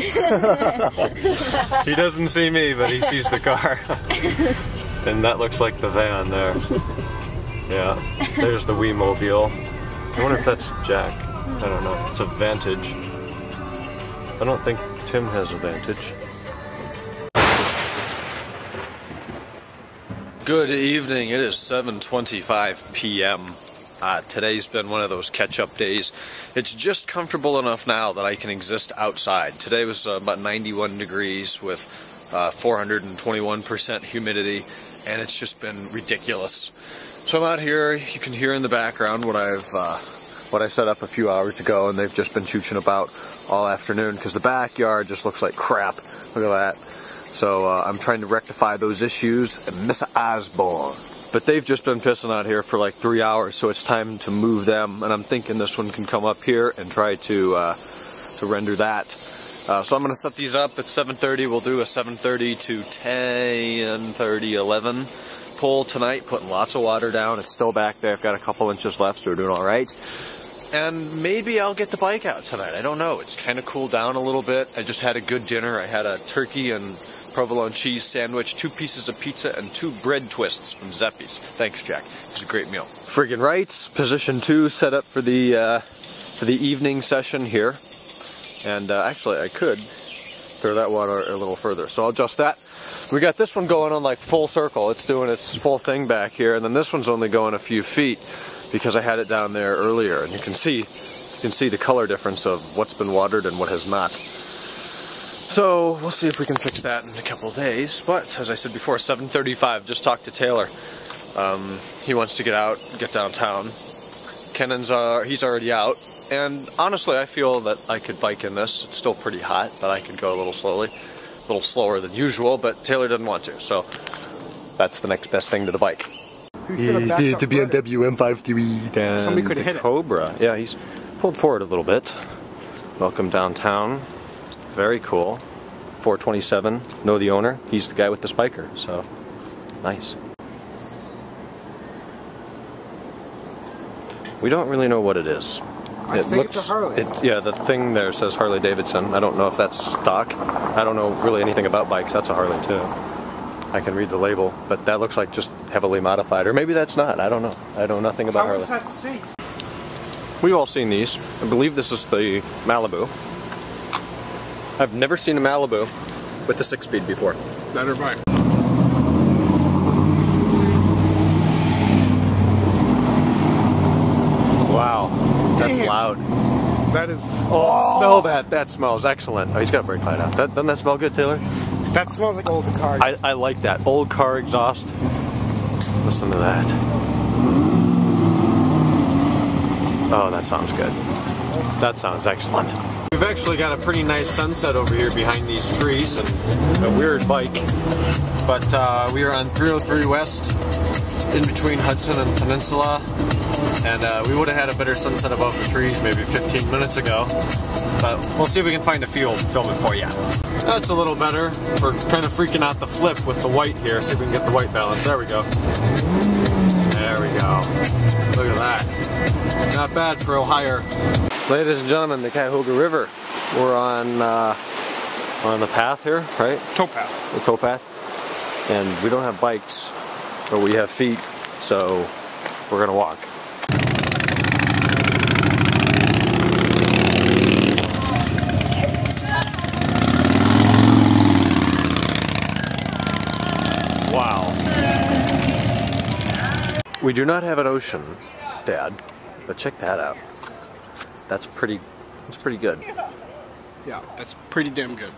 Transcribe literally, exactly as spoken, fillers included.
He doesn't see me, but he sees the car. And that looks like the van there. Yeah, there's the Wiimobile. I wonder if that's Jack. I don't know. It's a Vantage. I don't think Tim has a Vantage. Good evening. It is seven twenty-five p m Uh, today's been one of those catch-up days. It's just comfortable enough now that I can exist outside. Today was uh, about ninety-one degrees with four hundred twenty-one percent humidity, and it's just been ridiculous. So I'm out here. You can hear in the background what I've uh, what I set up a few hours ago, and they've just been chooching about all afternoon because the backyard just looks like crap. Look at that. So uh, I'm trying to rectify those issues. And Miss Osborne. But they've just been pissing out here for like three hours, so it's time to move them. And I'm thinking this one can come up here and try to uh, to render that. Uh, so I'm going to set these up at seven thirty. We'll do a seven thirty to ten thirty, eleven pull tonight. Putting lots of water down. It's still back there. I've got a couple inches left, so we're doing all right. And maybe I'll get the bike out tonight. I don't know. It's kind of cooled down a little bit. I just had a good dinner. I had a turkey and provolone cheese sandwich, two pieces of pizza, and two bread twists from Zeppi's. Thanks, Jack. It was a great meal. Friggin' rights. Position two set up for the uh, for the evening session here. And uh, actually, I could throw that water a little further. So I'll adjust that. We got this one going on like full circle. It's doing its full thing back here, and then this one's only going a few feet, because I had it down there earlier, and you can see you can see the color difference of what's been watered and what has not. So we'll see if we can fix that in a couple of days. But as I said before, seven thirty-five, just talked to Taylor. Um, he wants to get out, get downtown. Kennan's uh, he's already out, and honestly, I feel that I could bike in this. It's still pretty hot, but I could go a little slowly, a little slower than usual. But Taylor doesn't want to, so that's the next best thing to the bike. The, the B M W M five three down. Somebody could hit Cobra. It. Yeah, he's pulled forward a little bit. Welcome downtown. Very cool. four twenty-seven. Know the owner. He's the guy with the spiker. So nice. We don't really know what it is. I it think looks, it's a Harley. It, yeah, the thing there says Harley Davidson. I don't know if that's stock. I don't know really anything about bikes. That's a Harley too. I can read the label, but that looks like just heavily modified, or maybe that's not. I don't know. I know nothing about Harley. How is that safe? We've all seen these. I believe this is the Malibu. I've never seen a Malibu with the six-speed before. Better bike. Wow, that's Damn. Loud. That is... Oh, oh, smell that. That smells excellent. Oh, he's got a brake light out. That, doesn't that smell good, Taylor? That smells like old car exhaust. I, I like that. Old car exhaust. Listen to that. Oh, that sounds good. That sounds excellent. We've actually got a pretty nice sunset over here behind these trees and a weird bike. But uh, we are on three oh three West, in between Hudson and Peninsula. And uh, we would have had a better sunset above the trees maybe fifteen minutes ago, but we'll see if we can find a field to film it for you. That's a little better. We're kind of freaking out the flip with the white here. See if we can get the white balance. There we go. There we go. Look at that. Not bad for Ohio. Ladies and gentlemen, the Cuyahoga River. We're on uh, we're on the path here, right? Towpath. The towpath. And we don't have bikes, but we have feet, so we're gonna walk. We do not have an ocean, Dad, but check that out. That's pretty, that's pretty good. Yeah, that's pretty damn good.